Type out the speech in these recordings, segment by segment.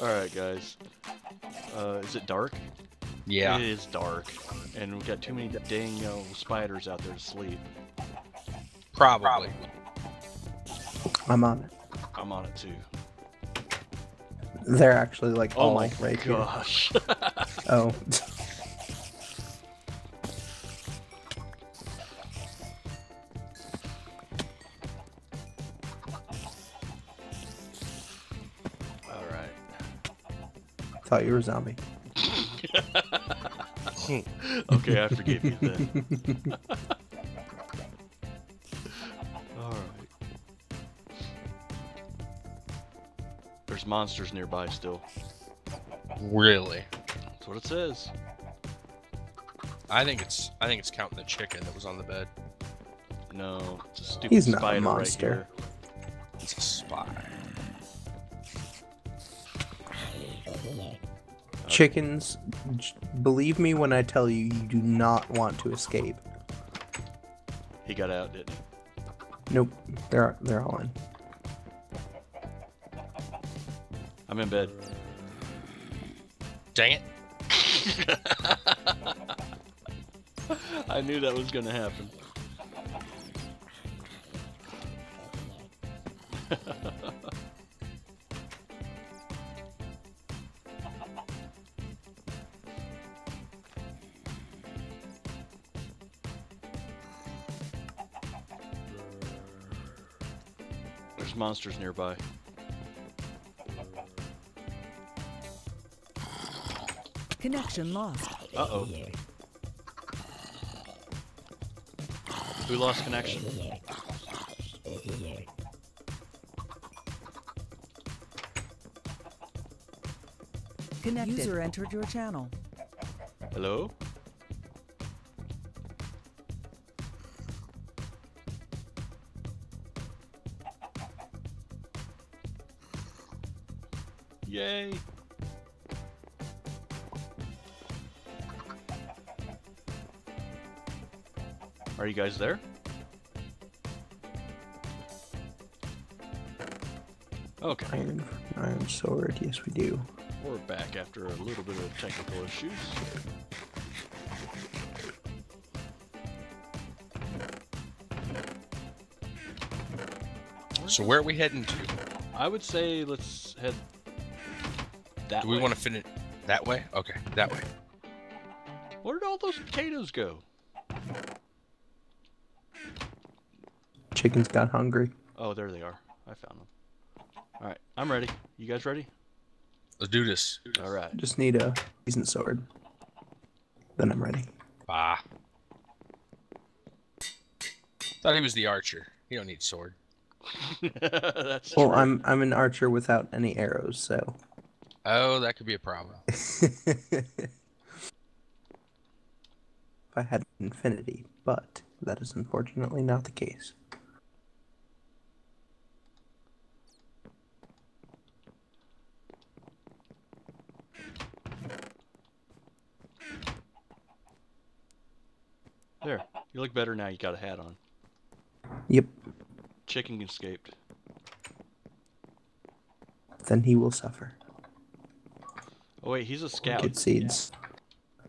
Alright, guys. Is it dark? Yeah. It is dark. And we've got too many dang spiders out there to sleep. Probably. I'm on it. I'm on it too. They're actually like oh all my right gosh. Here. Oh. All right. Thought you were a zombie. Okay, I forgive you then. Monsters nearby still. Really? That's what it says. I think it's counting the chicken that was on the bed. No, it's a stupid He's not spider a monster. Right here. It's a spider. Chickens, believe me when I tell you, you do not want to escape. He got out, didn't he? Nope. They're all in. I'm in bed. Dang it. I knew that was gonna happen. There's monsters nearby. Connection lost. Uh-oh. We lost connection. Connected. User entered your channel. Hello? Yay! Are you guys there? Okay. Iron sword, yes we do. We're back after a little bit of technical issues. So where are we heading to? I would say let's head that way. Do we want to finish that way? Okay, that way. Where did all those potatoes go? Chickens got hungry. Oh, there they are. I found them. All right, I'm ready. You guys ready? Let's do this. All right. Just need a decent sword. Then I'm ready. Ah. Thought he was the archer. He don't need sword. That's well, true. I'm an archer without any arrows, so. Oh, that could be a problem. If I had infinity, but that is unfortunately not the case. There, you look better now. You got a hat on. Yep. Chicken escaped. Then he will suffer. Oh wait, he's a scout. Get seeds.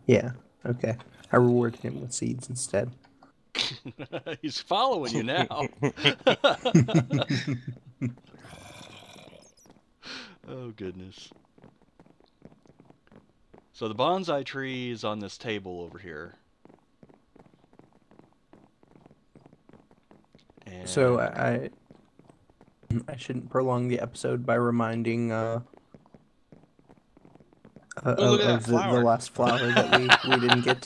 Yeah. Yeah. Okay. I reward him with seeds instead. He's following you now. Oh goodness. So the bonsai tree is on this table over here. So I shouldn't prolong the episode by reminding of the last flower that we didn't get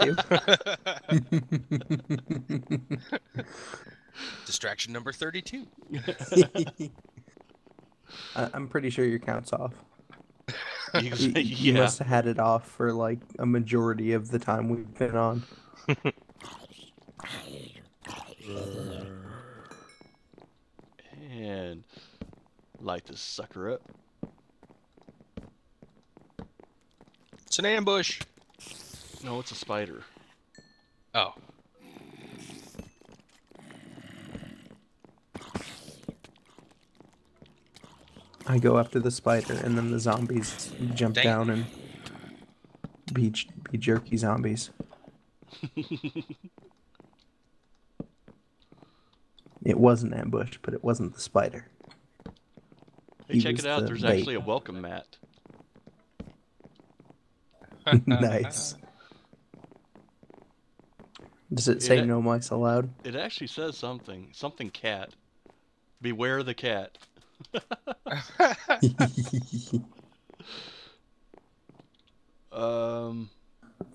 to. Distraction number 32. I'm pretty sure your count's off. You must have had it off for like a majority of the time we've been on. And light this sucker up. It's an ambush. No, it's a spider. Oh. I go after the spider, and then the zombies jump down and be jerky zombies. It was an ambush, but it wasn't the spider. Hey, check it out. There's actually a welcome mat. Nice. Does it say no mics allowed? It actually says something. Something cat. Beware the cat.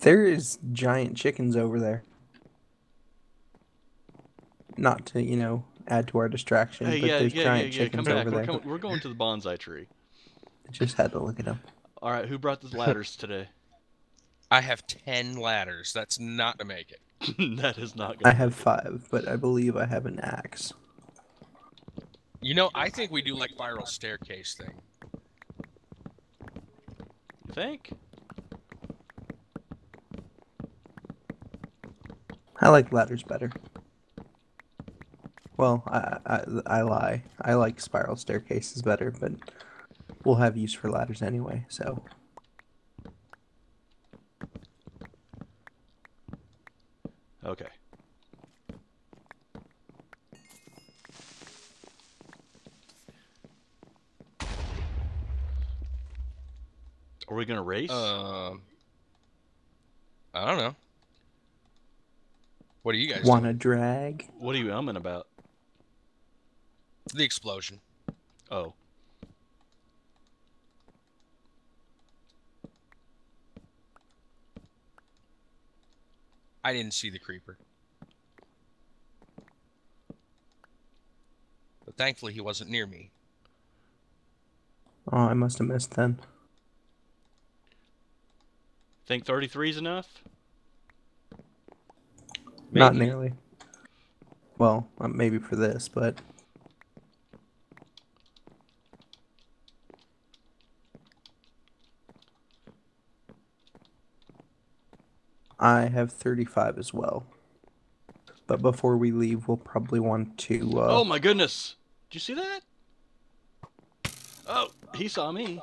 There is giant chickens over there. Not to, you know, add to our distraction, but there's giant chickens over there. We're going to the bonsai tree. I just had to look it up. All right, who brought the ladders today? I have 10 ladders. That's not gonna make it. That is not gonna. I have 5, but I believe I have an axe. You know, I think we do like viral staircase thing. You think? I like ladders better. Well, I lie. I like spiral staircases better, but we'll have use for ladders anyway, so. Okay. Are we gonna race? I don't know. What do you guys wanna drag? What are you umming about? The explosion. Oh. I didn't see the creeper. But thankfully he wasn't near me. Oh, I must have missed then. Think 33 is enough? Maybe. Not nearly. Well, maybe for this, but... I have 35 as well. But before we leave, we'll probably want to... Oh my goodness! Did you see that? Oh, he saw me.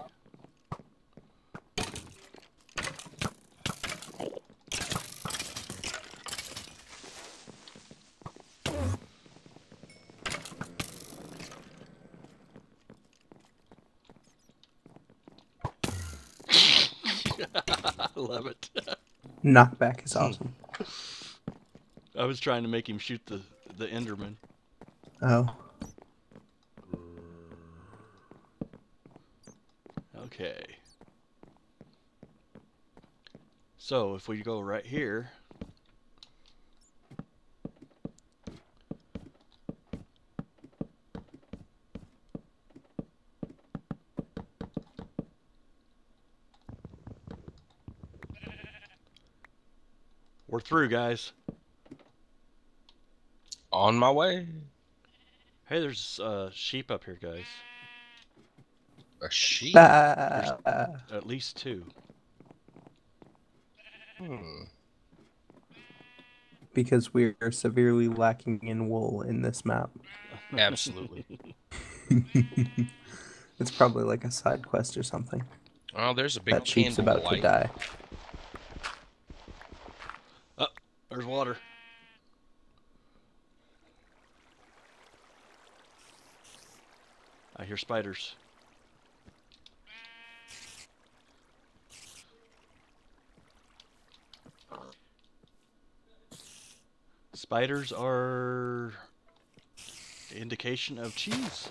I love it. Knockback is awesome. I was trying to make him shoot the Enderman. Oh. Okay. So if we go right here, we're through, guys. On my way. Hey, there's sheep up here, guys. A sheep? At least 2. Hmm. Because we are severely lacking in wool in this map. Absolutely. It's probably like a side quest or something. Oh, there's a big that sheep's about to die. There's water. I hear spiders. Spiders are an indication of cheese.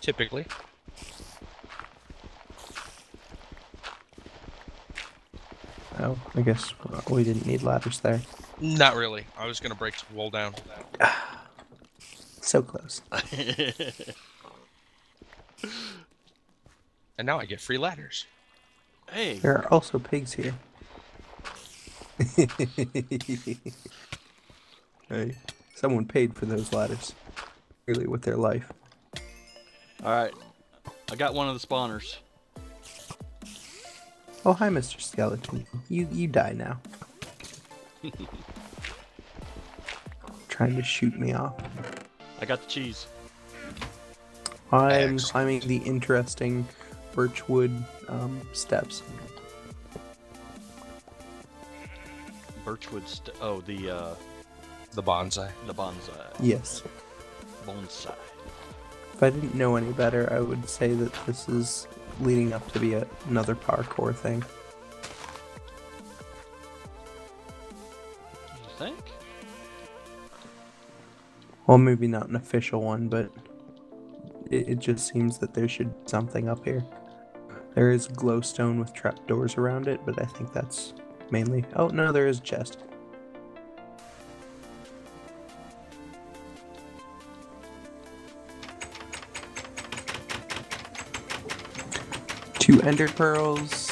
Typically. Oh, I guess we didn't need ladders there. Not really. I was gonna break some wool down. So close. And now I get free ladders. Hey. There are also pigs here. Hey, someone paid for those ladders, really with their life. All right, I got one of the spawners. Oh, hi, Mr. Skeleton. You die now. Trying to shoot me off. I got the cheese. I'm climbing the interesting birchwood steps. Birchwood the bonsai. The bonsai. Yes. Bonsai. If I didn't know any better, I would say that this is leading up to be another parkour thing. You think? Well, maybe not an official one, but it just seems that there should be something up here. There is glowstone with trapdoors around it, but I think that's mainly... Oh, no, there is a chest. Two Ender Pearls.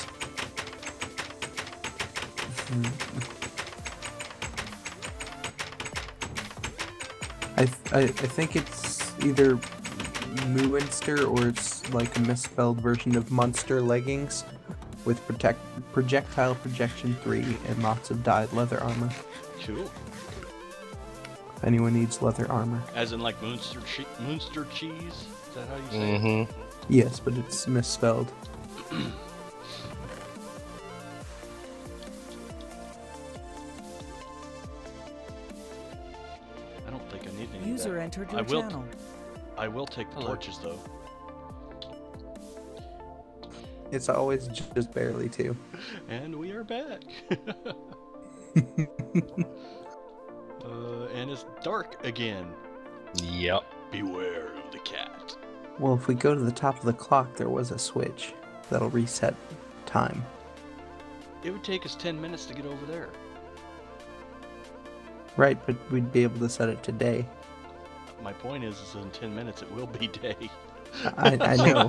I think it's either Mooinster or it's like a misspelled version of Munster leggings with projectile projection 3 and lots of dyed leather armor. Cool. If anyone needs leather armor. As in like Munster cheese? Is that how you say it? Yes, but it's misspelled. I don't think I need any. User entered your channel. I will take torches though. It's always just barely two. And we are back. And it's dark again. Yep. Beware of the cat. Well, if we go to the top of the clock, there was a switch that'll reset time. It would take us 10 minutes to get over there. Right, but we'd be able to set it to day. My point is in 10 minutes it will be day. I know.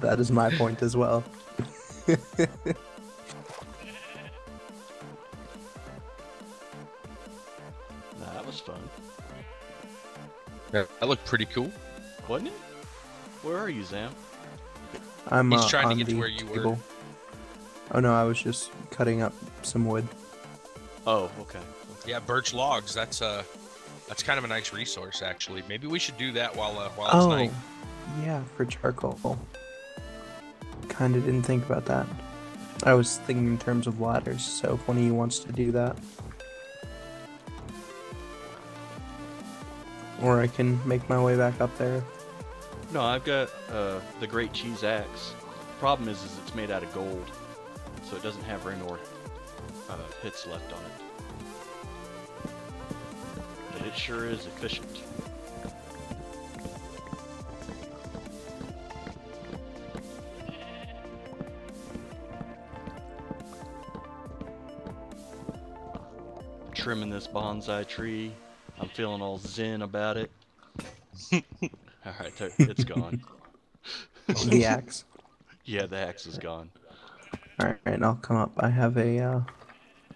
That is my point as well. That was fun. Yeah, that looked pretty cool. Wasn't it? Where are you, Zam? He's trying to get to where you were. Oh no, I was just cutting up some wood. Oh, okay. Yeah, birch logs. That's kind of a nice resource, actually. Maybe we should do that while it's night. Yeah, for charcoal. Kinda didn't think about that. I was thinking in terms of ladders. So if one of you wants to do that, or I can make my way back up there. No, I've got the Great Cheese Axe. Problem is it's made out of gold, so it doesn't have Raynor hits left on it. But it sure is efficient. Trimming this bonsai tree. I'm feeling all zen about it. Alright, it's gone. The axe. Yeah, the axe is gone. Alright, and I'll come up. I have a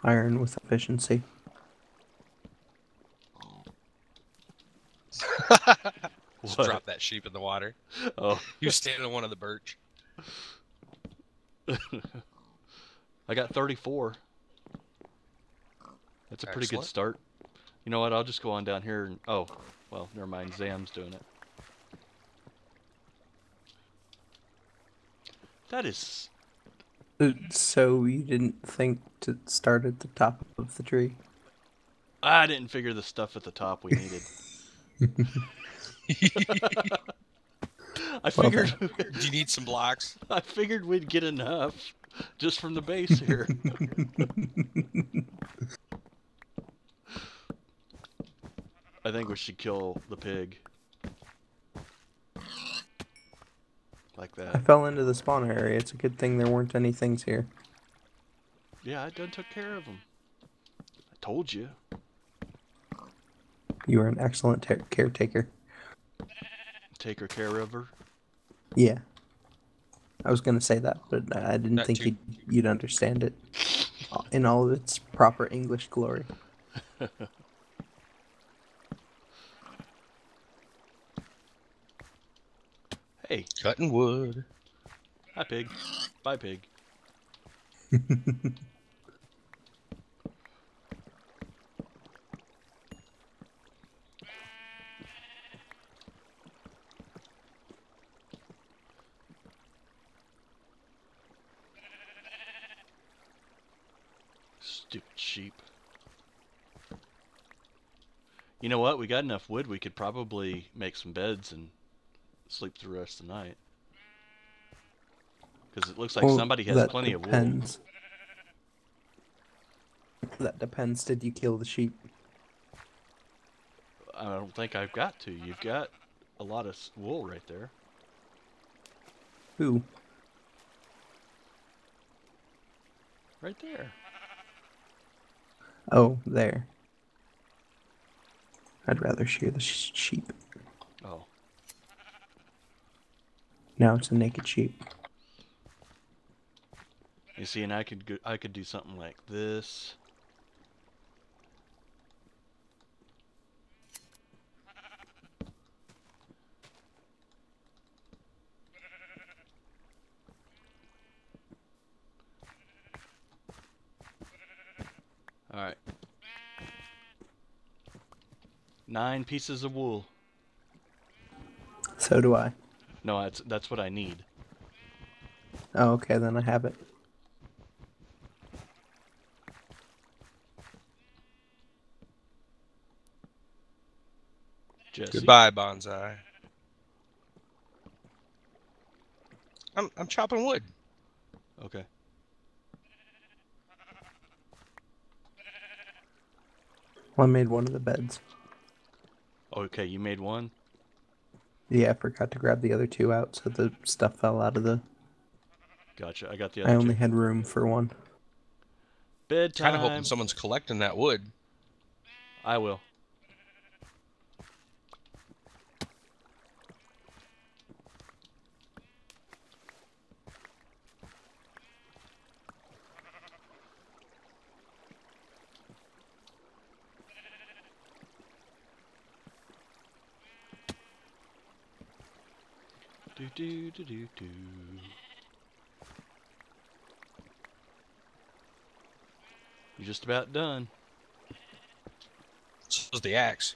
iron with efficiency. Just drop that sheep in the water. Oh. You're standing on one of the birch. I got 34. That's a pretty good start. You know what, I'll just go on down here and... Oh, well, never mind, Zam's doing it. That is... So you didn't think to start at the top of the tree? I didn't figure the stuff at the top we needed. I figured... Well, do you need some blocks? I figured we'd get enough just from the base here. I think we should kill the pig. Like that. I fell into the spawner area. It's a good thing there weren't any things here. Yeah, I done took care of them. I told you. You are an excellent caretaker. Taker care of her? Yeah. I was going to say that, but I didn't think you'd understand it in all of its proper English glory. Hey, cutting wood. Hi, pig. Bye, pig. Stupid sheep. You know what? We got enough wood. We could probably make some beds and sleep the rest of the night. Because it looks like somebody has plenty of wool. That depends. Did you kill the sheep? I don't think I've got to. You've got a lot of wool right there. Who? Right there. Oh, there. I'd rather shear the sheep. Oh. Now it's a naked sheep. You see, and I could do something like this. All right. 9 pieces of wool. So do I. No, that's what I need. Oh, okay, then I have it. Jesse. Goodbye, bonsai. I'm chopping wood. Okay. Well, I made one of the beds. Okay, you made one? Yeah, I forgot to grab the other 2 out, so the stuff fell out of the... Gotcha, I got the other 2. I only had room for one. Bedtime! Kinda hoping someone's collecting that wood. I will. Do. You're just about done. This was the axe.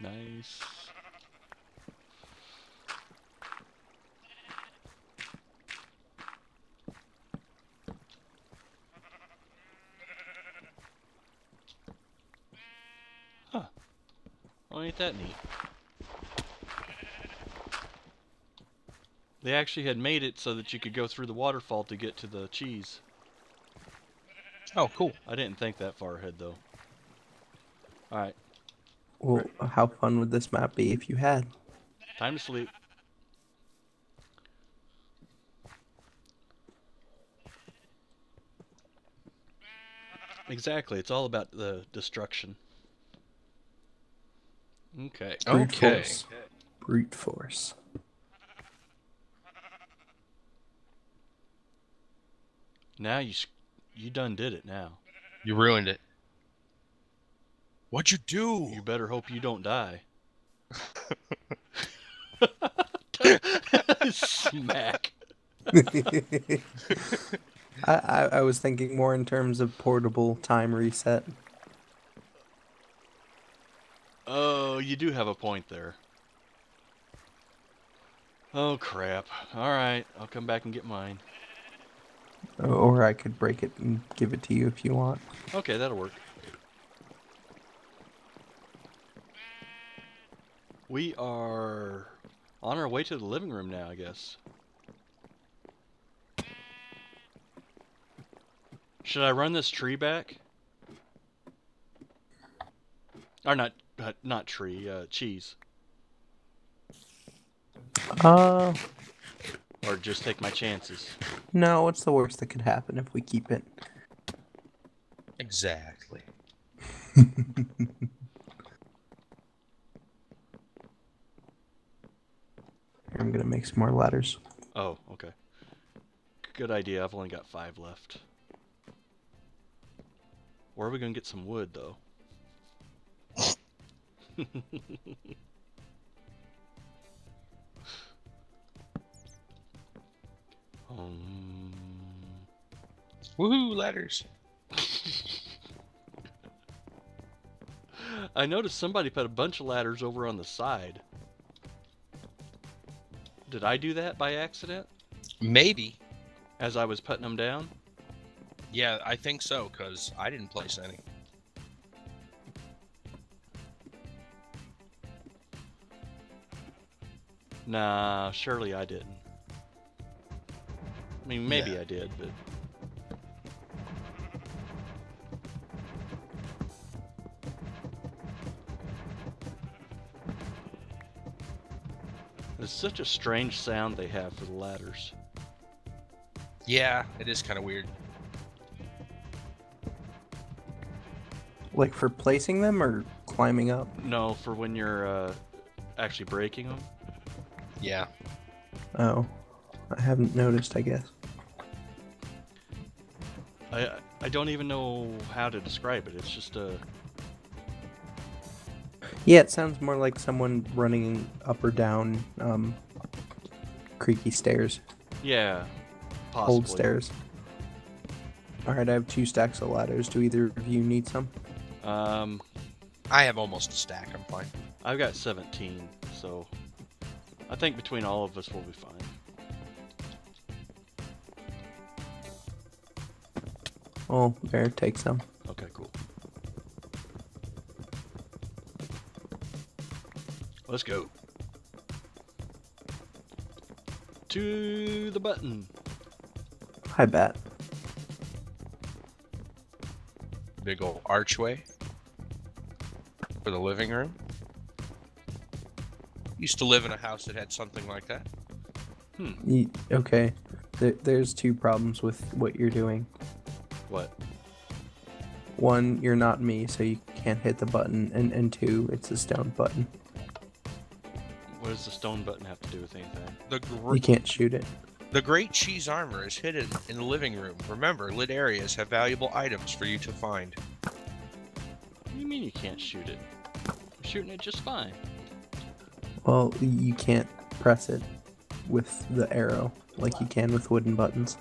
Nice. Oh, ain't that neat? They actually had made it so that you could go through the waterfall to get to the cheese. Oh, cool. I didn't think that far ahead, though. Alright. Well, how fun would this map be if you had? Time to sleep. Exactly. It's all about the destruction. Okay. Brute force. Now you done did it now. You ruined it. What'd you do? You better hope you don't die. Smack. I was thinking more in terms of portable time reset. Oh, you do have a point there. Oh, crap. Alright, I'll come back and get mine. Or I could break it and give it to you if you want. Okay, that'll work. We are on our way to the living room now, I guess. Should I run this tree back? Or not tree, cheese. Or just take my chances. No, what's the worst that could happen if we keep it? Exactly. I'm gonna make some more ladders. Oh, okay. Good idea, I've only got 5 left. Where are we gonna get some wood, though? Woohoo, ladders. I noticed somebody put a bunch of ladders over on the side. Did I do that by accident? Maybe. As I was putting them down? Yeah, I think so, because I didn't place any. Nah, surely I didn't. I mean, maybe I did, but... It's such a strange sound they have for the ladders. Yeah, it is kind of weird. Like for placing them or climbing up? No, for when you're actually breaking them. Yeah. Oh, I haven't noticed, I guess. I don't even know how to describe it. It's just a... Yeah, it sounds more like someone running up or down creaky stairs. Yeah, possibly. Old stairs. Alright, I have 2 stacks of ladders. Do either of you need some? I have almost a stack. I'm fine. I've got 17, so I think between all of us we'll be fine. Oh, there, take some. Okay, cool. Let's go. To the button. I bet. Big old archway for the living room. Used to live in a house that had something like that. Hmm. Okay. There's 2 problems with what you're doing. What? 1, you're not me, so you can't hit the button, and 2, it's a stone button. What does the stone button have to do with anything? You can't shoot it. The great cheese armor is hidden in the living room. Remember, lit areas have valuable items for you to find. What do you mean you can't shoot it? I'm shooting it just fine. Well, you can't press it with the arrow like you can with wooden buttons.